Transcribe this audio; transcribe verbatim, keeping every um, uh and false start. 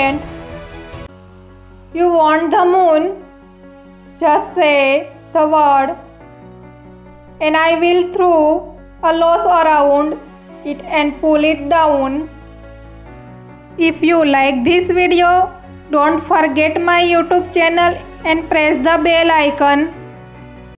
statement. You want the moon? Just say the word, and I will throw a loss around it and pull it down. If you like this video, don't forget my YouTube channel and press the bell icon.